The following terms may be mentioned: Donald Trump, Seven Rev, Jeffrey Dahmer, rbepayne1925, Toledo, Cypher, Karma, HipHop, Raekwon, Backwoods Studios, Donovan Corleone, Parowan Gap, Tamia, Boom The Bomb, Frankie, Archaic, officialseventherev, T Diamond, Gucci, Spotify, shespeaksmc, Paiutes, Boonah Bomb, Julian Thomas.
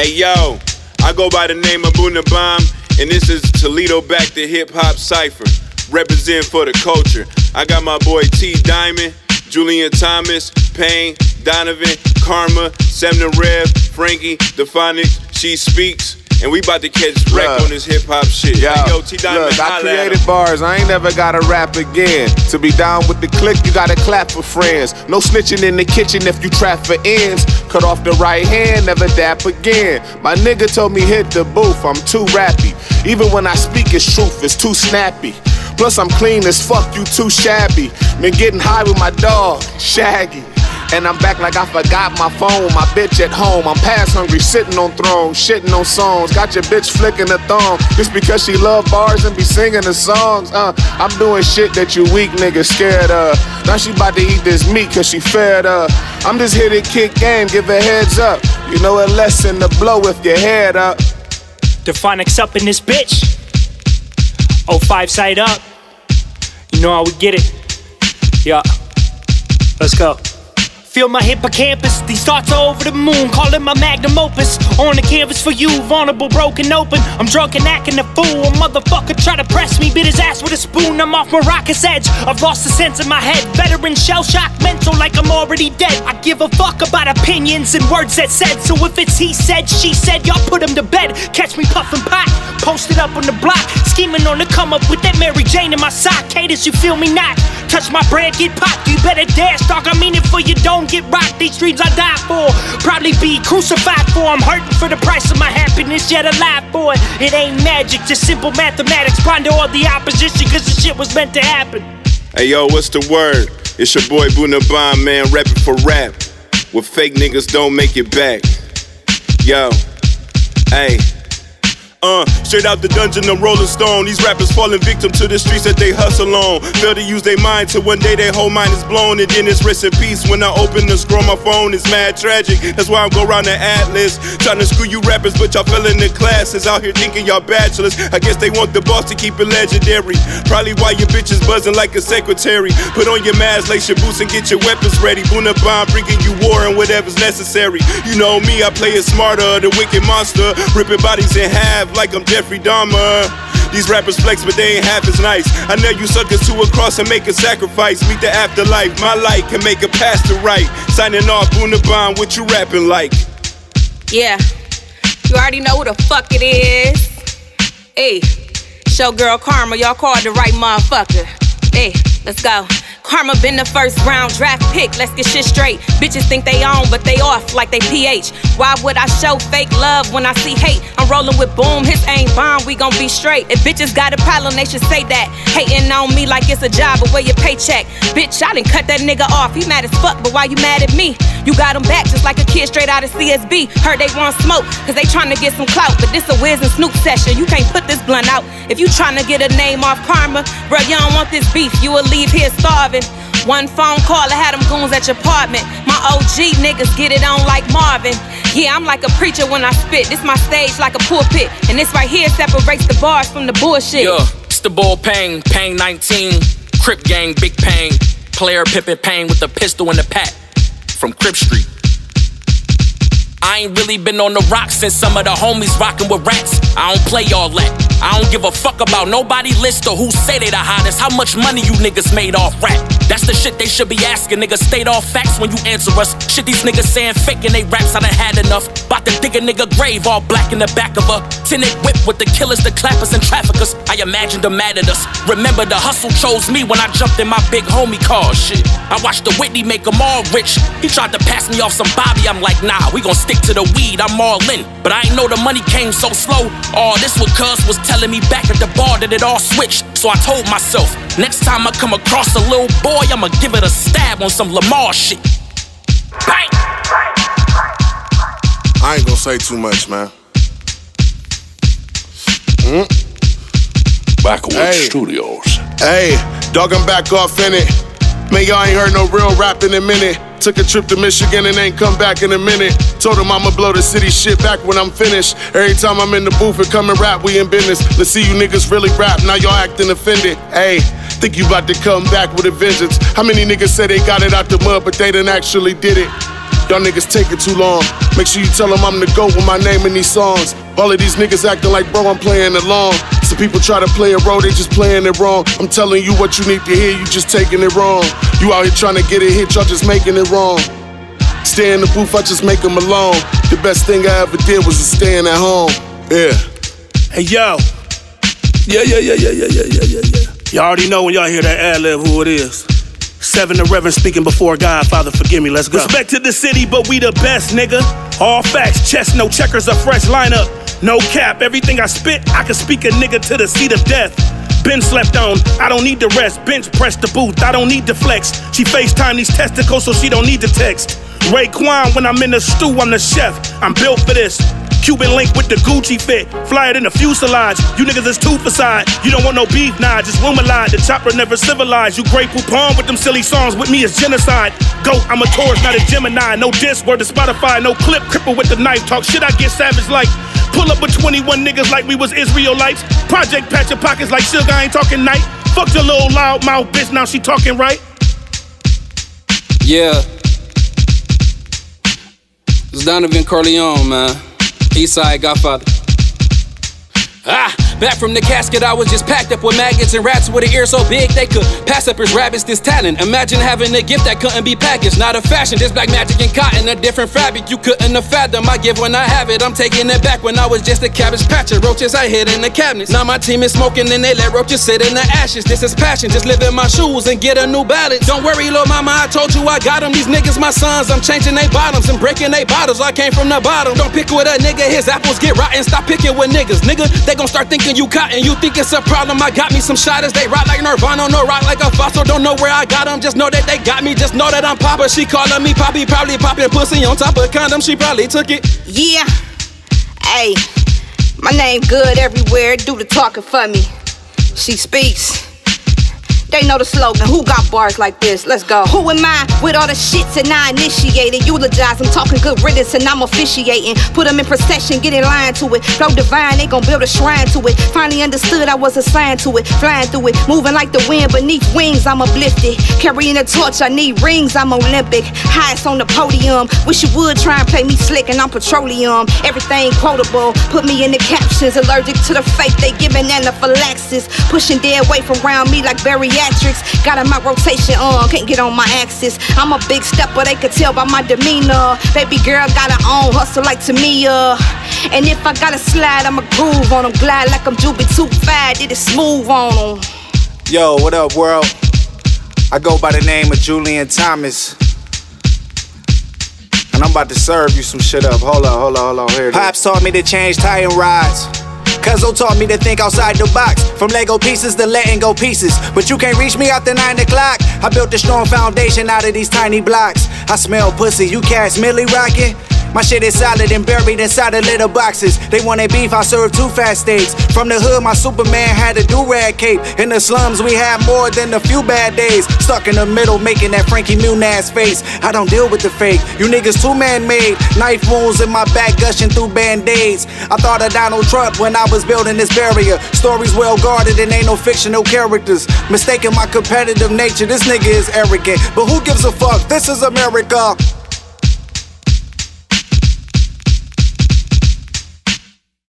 Hey yo, I go by the name of Boonah Bomb, and this is Toledo Back to Hip Hop Cypher. Represent for the culture. I got my boy T Diamond, Julian Thomas, Payne, Donovan, Karma, 7 Rev, Frankie, The Phonics, She Speaks, and we about to catch wreck on this hip hop shit. Yo, hey, yo, T Diamond, look, I created bars. I ain't never gotta rap again. To be down with the clique, you gotta clap for friends. No snitching in the kitchen if you trap for ends. Cut off the right hand, never dap again. My nigga told me hit the booth, I'm too rappy. Even when I speak, it's truth, it's too snappy. Plus I'm clean as fuck, you too shabby. Been getting high with my dog, Shaggy. And I'm back like I forgot my phone, my bitch at home. I'm past hungry, sitting on thrones, shitting on songs. Got your bitch flicking a thong, just because she love bars and be singing the songs. I'm doing shit that you weak niggas scared of. Now she bout to eat this meat cause she fed up. I'm just here to kick game, give her heads up. You know a lesson to blow if your head up. The Phonics up in this bitch. 05 side up. You know how we get it. Yeah, let's go. Feel my hippocampus, these thoughts are over the moon. Calling my magnum opus on the canvas for you. Vulnerable, broken, open, I'm drunk and acting a fool. A motherfucker try to press me, beat his ass with a spoon. I'm off Morocco's edge, I've lost the sense in my head. Veteran shell-shock, mental like I'm already dead. I give a fuck about opinions and words that said. So if it's he said, she said, y'all put him to bed. Catch me puffin' pot, posted up on the block, scheming on the come up with that Mary Jane in my sock. Cadence, you feel me not? Touch my bread, get popped, you better dash, dog, I mean it for you, don't get rocked. These dreams I die for, probably be crucified for. I'm hurting for the price of my happiness, yet alive for it. It ain't magic, just simple mathematics. Blind to all the opposition, cause the shit was meant to happen. Hey yo, what's the word? It's your boy Boonah Bomb, man, rapping for rap. With fake niggas don't make it back. Yo, hey. Straight out the dungeon, I'm Rolling Stone. These rappers falling victim to the streets that they hustle on. Fail to use their mind till one day their whole mind is blown. And then it's rest in peace when I open the scroll. My phone is mad tragic, that's why I'm go round the atlas. Trying to screw you rappers, but y'all fell in the classes. Out here thinking y'all bachelors, I guess they want the boss to keep it legendary. Probably why your bitch is buzzing like a secretary. Put on your mask, lace your boots and get your weapons ready. Boonah Bomb bringing you war and whatever's necessary. You know me, I play it smarter, the wicked monster. Ripping bodies in half like I'm Jeffrey Dahmer. These rappers flex but they ain't half as nice. I know you suckers to a cross and make a sacrifice. Meet the afterlife, my light can make a past the right. Signing off, Boonah Bomb, what you rapping like? Yeah, you already know who the fuck it is. Hey, show girl Karma, y'all called the right motherfucker. Hey, let's go. Karma been the first round draft pick, let's get shit straight. Bitches think they on, but they off like they PH. Why would I show fake love when I see hate? I'm rolling with Boom, his ain't Bomb, we gon' be straight. If bitches got a problem, they should say that. Hating on me like it's a job, but where your paycheck? Bitch, I done cut that nigga off, he mad as fuck, but why you mad at me? You got him back just like a kid straight out of CSB. Heard they want smoke, cause they tryna get some clout. But this a Wiz and Snoop session, you can't put this blunt out. If you tryna get a name off Karma, bruh, you don't want this beef, you will leave here starving. One phone call, I had them goons at your apartment. My OG niggas get it on like Marvin. Yeah, I'm like a preacher when I spit. This my stage like a pulpit. And this right here separates the bars from the bullshit. Yeah, it's the bull Pang, Pang 19. Crip gang, Big Pang. Player Pippin Pang with a pistol in the pack. From Crip Street. I ain't really been on the rock since some of the homies rockin' with rats. I don't play all that. I don't give a fuck about nobody list or who say they the hottest. How much money you niggas made off rap? That's the shit they should be asking. Niggas state all facts when you answer us. Shit these niggas saying fake and they raps, I done had enough. Bout to dig a nigga grave all black in the back of a tinted whip with the killers, the clappers and traffickers. I imagined them mad at us. Remember the hustle chose me when I jumped in my big homie car. Shit, I watched the Whitney make them all rich. He tried to pass me off some Bobby, I'm like nah, we gon' stick to the weed, I'm all in. But I ain't know the money came so slow. All this what cuz was telling me back at the bar that it all switched. So I told myself, next time I come across a little boy, I'ma give it a stab on some Lamar shit. Bang! I ain't gonna say too much, man. Backwoods Studios. Hey, dog, I'm back off in it. Man, y'all ain't heard no real rap in a minute. Took a trip to Michigan and ain't come back in a minute. Told him I'ma blow the city shit back when I'm finished. Every time I'm in the booth and come and rap, we in business. Let's see you niggas really rap, now y'all acting offended. Hey, think you about to come back with a vengeance. How many niggas say they got it out the mud, but they done actually did it? Y'all niggas taking too long. Make sure you tell them I'm the GOAT with my name in these songs. All of these niggas acting like, bro, I'm playing along. Some people try to play a role, they just playing it wrong. I'm telling you what you need to hear, you just taking it wrong. You out here trying to get a hit, y'all just making it wrong. Stay in the booth, I just make them alone. The best thing I ever did was just staying at home. Yeah. Hey, yo. Yeah. Y'all already know when y'all hear that ad-lib who it is. Seven the Reverend speaking before God. Father, forgive me, let's go. Respect to the city, but we the best, nigga. All facts, chess, no checkers, a fresh lineup. No cap, everything I spit, I can speak a nigga to the seat of death. Been slept on, I don't need to rest. Bench press the booth, I don't need to flex. She FaceTime these testicles so she don't need to text. Raekwon, when I'm in the stew, I'm the chef. I'm built for this. Cuban link with the Gucci fit, fly it in the fuselage. You niggas is too facade. You don't want no beef, nah, just rumor lied. The chopper never civilized. You Grateful Palm with them silly songs. With me is genocide. Goat, I'm a Taurus, not a Gemini. No diss, word to Spotify. No clip, cripple with the knife. Talk shit, I get savage like. Pull up with 21 niggas like we was Israelites. Project patch your pockets like sugar, I ain't talking night. Fuck your little loud mouth bitch, now she talking right. Yeah. It's Donovan Corleone, man. Eastside Godfather. Ah! Back from the casket, I was just packed up with maggots and rats with an ear so big they could pass up his rabbits. This talent, imagine having a gift that couldn't be packaged. Not a fashion, this black magic and cotton, a different fabric you couldn't have fathomed. I give when I have it, I'm taking it back. When I was just a cabbage patch of roaches I hid in the cabinets. Now my team is smoking and they let roaches sit in the ashes. This is passion, just live in my shoes and get a new ballot. Don't worry, lil' mama, I told you I got them. These niggas my sons, I'm changing they bottoms and breaking they bottles. I came from the bottom. Don't pick with a nigga, his apples get rotten. Stop picking with niggas, nigga, they gon' start thinking you cotton, you think it's a problem. I got me some shotters, they rock like Nirvana, no rock like a fossil. Don't know where I got them, just know that they got me. Just know that I'm Papa, she calling me Poppy. Probably popping pussy on top of condom, she probably took it. Yeah, hey, my name good everywhere, do the talking for me. She speaks. They know the slogan, who got bars like this? Let's go. Who am I with all the shits and I initiated? Eulogize, I'm talking good riddance and I'm officiating. Put them in procession, get in line to it. Flow divine, they gon' build a shrine to it. Finally understood I was assigned to it. Flying through it, moving like the wind. Beneath wings, I'm uplifted. Carrying a torch, I need rings, I'm Olympic. Highest on the podium. Wish you would try and play me slick and I'm petroleum. Everything quotable, put me in the captions. Allergic to the fake, they giving anaphylaxis. Pushing dead weight from around me like Barry. Got in my rotation on, can't get on my axis. I'm a big stepper, they could tell by my demeanor. Baby girl got her own hustle like Tamia. And if I gotta slide, I'ma groove on them. Glide like I'm Juby 25, did it smooth on them. Yo, what up, world? I go by the name of Julian Thomas. And I'm about to serve you some shit up. Hold on, here it is. Pops taught me to change tie and rods. Cuzzo taught me to think outside the box. From Lego pieces to letting go pieces. But you can't reach me out the 9 o'clock. I built a strong foundation out of these tiny blocks. I smell pussy, you cats merely rockin'. My shit is solid and buried inside of little boxes. They wanted beef, I served 2 fat steaks. From the hood, my Superman had a do-rag cape. In the slums, we had more than a few bad days. Stuck in the middle, making that Frankie Muniz face. I don't deal with the fake, you niggas too man-made. Knife wounds in my back, gushing through band-aids. I thought of Donald Trump when I was building this barrier. Stories well guarded and ain't no fictional characters. Mistaking my competitive nature, this nigga is arrogant. But who gives a fuck, this is America.